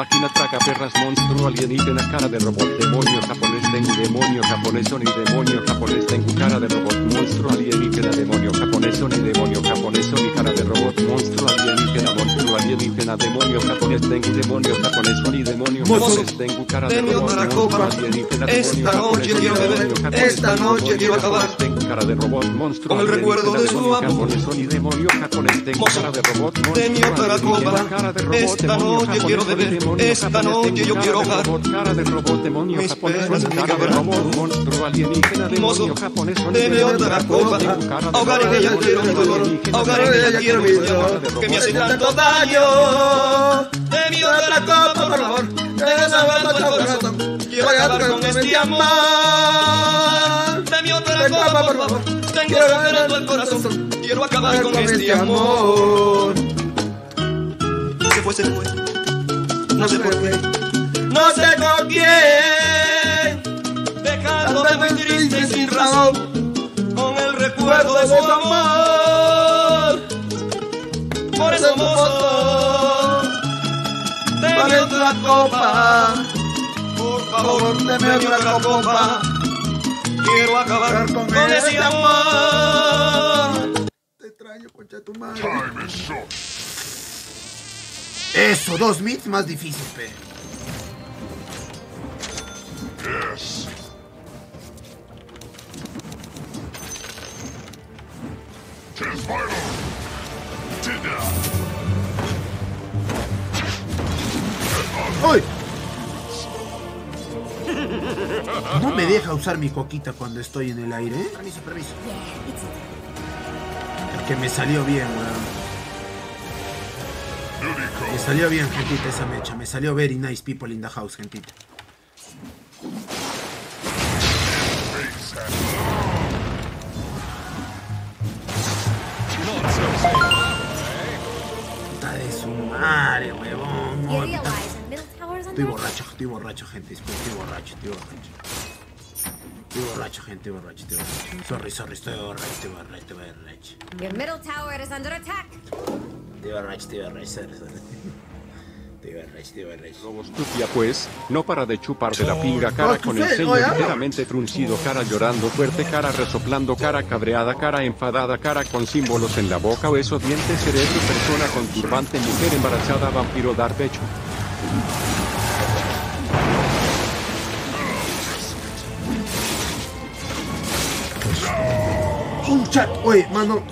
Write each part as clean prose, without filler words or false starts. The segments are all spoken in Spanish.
máquina traca perras, monstruo alienígena, cara de robot, demonio japonés, tengo demonio japonés, son y demonio japonés, tengo cara de robot, monstruo alienígena, demonio japonés, son y demonio japonés, son y cara de robot, monstruo alienígena, demonio japonés, tengo demonio japonés, son y demonio japonés, tengo cara de robot, monstruo alienígena, demonio japonés, son y demonio japonés, esta noche quiero acabar, tengo cara de robot, monstruo alienígena, demonio japonés, son y demonio japonés, tengo cara de robot, esta noche quiero beber, esta noche yo quiero ahogar. Mis penas me cabrán. Mozo, deme otra copa. Ahogar en ella quiero mi dolor, ahogar en ella quiero mi dolor, que me hace tanto daño. Deme otra copa, por favor. Quiero acabar con este amor. Deme otra copa, por favor. Tengo sangrando el corazón. Quiero acabar con este amor. Se fue. No sé por qué, no sé con quién, dejándome triste sin razón, con el recuerdo de su amor. Por eso, mozo, deme otra copa, por favor, deme otra copa, quiero acabar con ese amor. Te extraño, concha de tu madre. Time is up. Eso, dos mits más difícil, pe. Yes. Tis vital. Tidda. ¡Ay! No me deja usar mi coquita cuando estoy en el aire, ¿eh? Permiso. Porque me salió bien, weón. Me salió bien, gentita, esa mecha. Me salió very nice people in the house, gentita. Puta de su madre, huevón. No, estoy borracho, gente. Estoy borracho, gente. Sorry, estoy borracho. Your middle tower is under attack. Te iba a rechazar. Robostupia, pues, no para de chuparse la pinga, cara con el ceño ligeramente fruncido, cara llorando fuerte, cara resoplando, cara cabreada, cara enfadada, cara con símbolos en la boca, hueso, diente, cerebro, persona con turbante, mujer embarazada, vampiro, dar pecho. Un chat, oye, mano.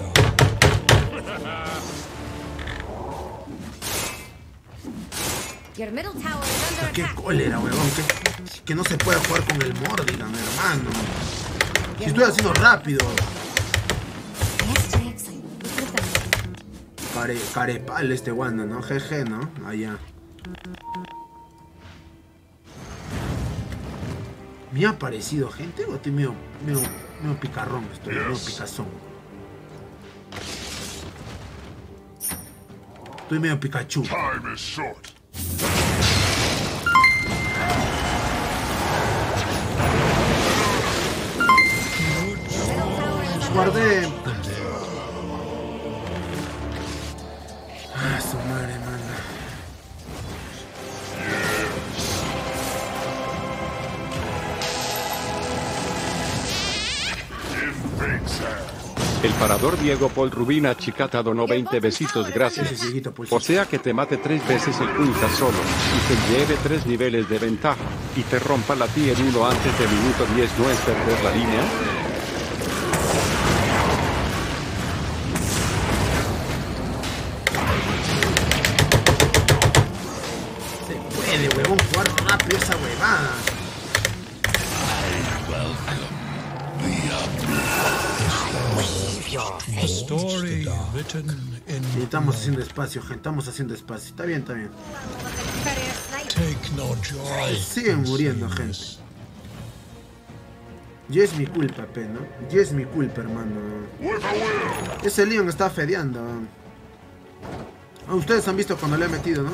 Qué cólera, huevón, que no se puede jugar con el Mordigan, hermano. Si estoy haciendo rápido. Carepal este guano, ¿no? Jeje, ¿no? Allá. ¿Me ha parecido, gente? O estoy medio picarrón, estoy medio picazón. Estoy medio Pikachu. Time is short. Guardé. Ah, su madre, mano. El parador Diego Paul Rubina Chicata donó 20 besitos, gracias. O sea que te mate 3 veces el punta solo, y te lleve 3 niveles de ventaja, y te rompa la tía en 1 antes de minuto 10, ¿no es perder la línea? Estamos haciendo espacio, gente. Está bien, Siguen muriendo, gente. Y es mi culpa, pe, ¿no? Y es mi culpa, hermano. Ese Leon está fedeando. Ustedes han visto cuando le he metido, ¿no?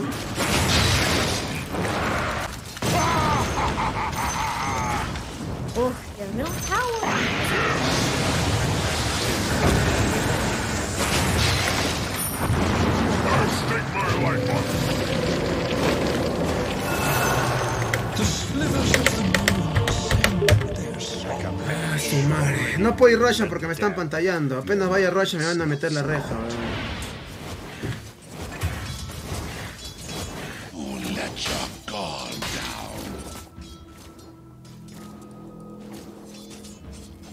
su madre. No puedo ir Russian porque me están pantallando. Apenas vaya Russian me van a meter la reja.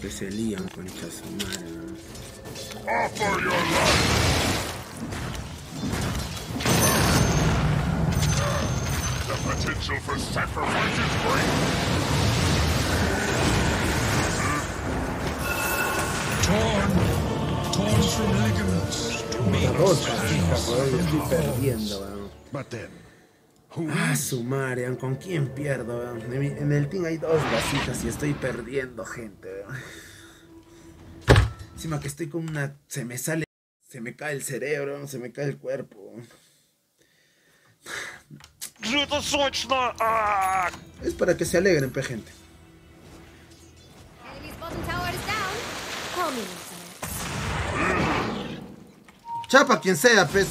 Que se lían, concha su madre. Potential for sacrifice is great. Torn from ligaments. Estoy perdiendo, weón. Ah, su madre, ¿con quién pierdo, weón? En el team hay dos vasitas y estoy perdiendo, gente, weón. Encima que estoy con una... Se me sale... Se me cae el cerebro, se me cae el cuerpo, weón. Es para que se alegren, pe gente. Chapa quien sea, pez.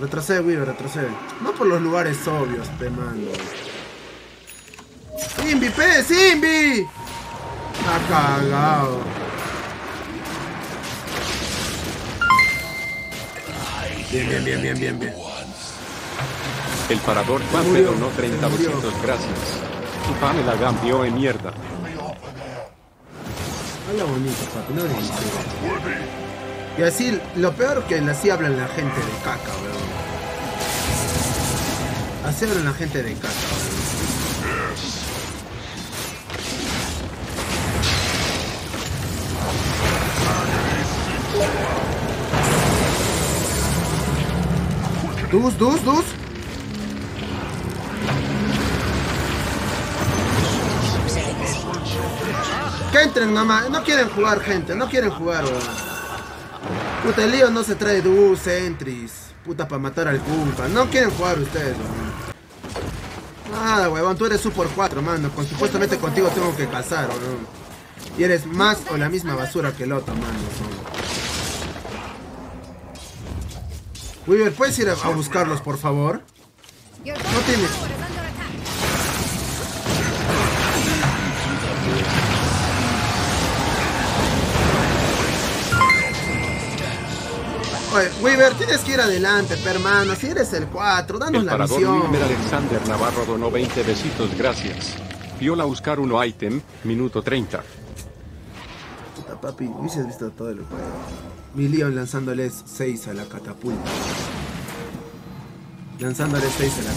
Retrocede, Weaver, retrocede. No por los lugares obvios, te mando. ¡Simbi, pe! ¡Simbi! ¡Está cagado! Bien. El parador pan, pero no 30%, gracias. Tu pan la cambió en mierda. Habla bonito, papi, no digas. Y así, lo peor que así hablan la gente de caca, weón. Así hablan la gente de caca, weón. Dus. Que entren nomás, no quieren jugar, gente, no quieren jugar, weón. Puta, el lío no se trae dus, entries. Puta, para matar al culpa. No quieren jugar ustedes, weón. Nada, huevón, tú eres Super 4, mano. Con, supuestamente contigo tengo que casar, weón. Y eres más o la misma basura que el otro, mano. Weaver, ¿puedes ir a buscarlos, por favor? No tienes... Oye, Weaver, tienes que ir adelante, hermano. Si eres el 4, danos la misión. El parador Alexander Navarro donó 20 besitos, gracias. Viola buscar uno item, minuto 30. Puta, papi, hubieses visto todo el juego. Mi Leon lanzándoles 6 a la catapulta. Lanzándoles 6 a la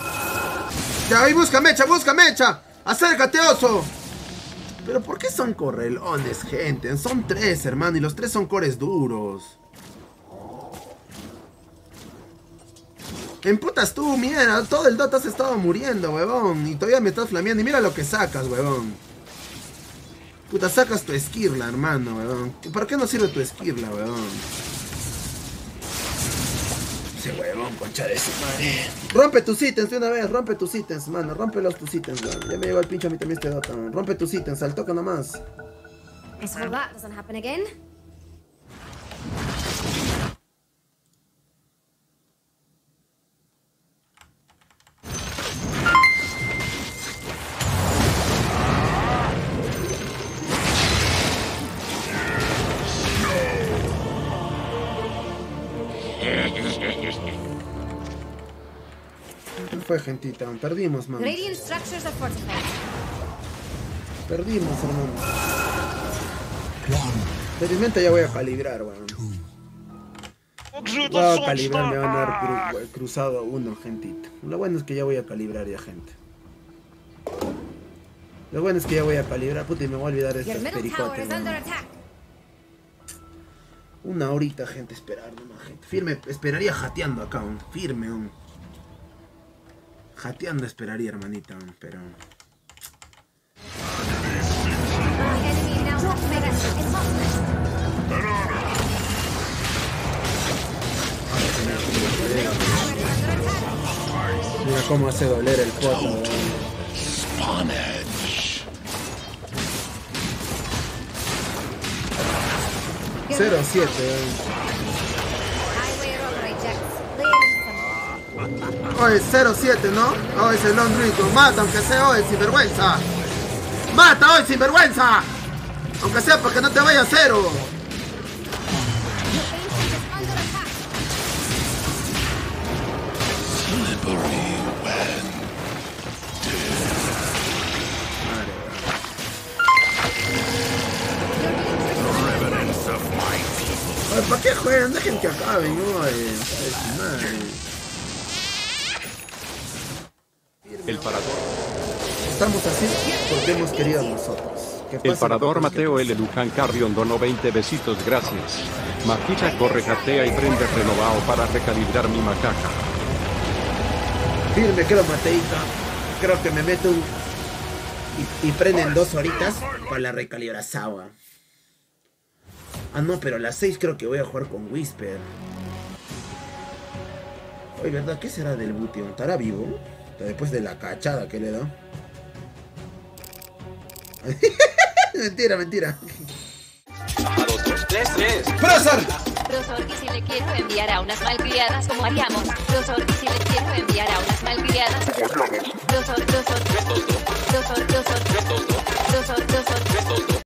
catapulta, ¿verdad? Ya, ahí busca mecha, Acércate, oso. Pero ¿por qué son correlones, gente? Son 3, hermano, y los 3 son cores duros. Emputas tú, mira, todo el Dota has estado muriendo, huevón. Y todavía me estás flameando, y mira lo que sacas, huevón. Puta, sacas tu esquirla, hermano, huevón. ¿Para qué no sirve tu esquirla, huevón? Ese huevón, concha de su madre. Rompe tus ítems de una vez, rompe tus ítems, mano. Rómpelos tus ítems, man. Ya me llegó el pinche a mí también este Dota, man. Rompe tus ítems, al toque nomás. ¿Qué fue, gentita? Perdimos, mano. Perdimos, hermano. Felizmente ya voy a calibrar, weón. Voy a calibrar, me van a dar cruzado uno, gentita. Lo bueno es que ya voy a calibrar ya, gente. Lo bueno es que ya voy a calibrar, puta, y me voy a olvidar de estas pericotas. Una horita, gente, esperar nomás, gente. Firme, esperaría jateando acá, un firme, un jateando esperaría, hermanita, un, pero... Mira cómo hace doler el cuatro. Cero siete. Oye, 07, ¿no? Oye, ese Long Rico. Mata, aunque sea hoy, sinvergüenza. Mata hoy, sinvergüenza. Aunque sea para que no te vaya a cero. ¿Para qué juegan? Dejen que acaben, no. El parador. Estamos así porque hemos querido nosotros. El parador Mateo L. Luján Carrion donó 20 besitos, gracias. Maquita corre, jatea y prende renovado para recalibrar mi macaca. Firme, creo, Mateita. Creo que me meto un... Y prenden 2 horitas para la recalibración. Ah, no, pero a las 6 creo que voy a jugar con Wisper. Oye, ¿verdad? ¿Qué será del Bution? ¿Estará vivo? Después de la cachada que le da. Mentira, mentira. ¡Prozor! Prozor, que si le quiero enviar a unas malcriadas, como haríamos. Prozor, que si le quiero enviar a unas malcriadas. Prozor, prozor, prozor, prozor, prozor, prozor, prozor, prozor, prozor, prozor.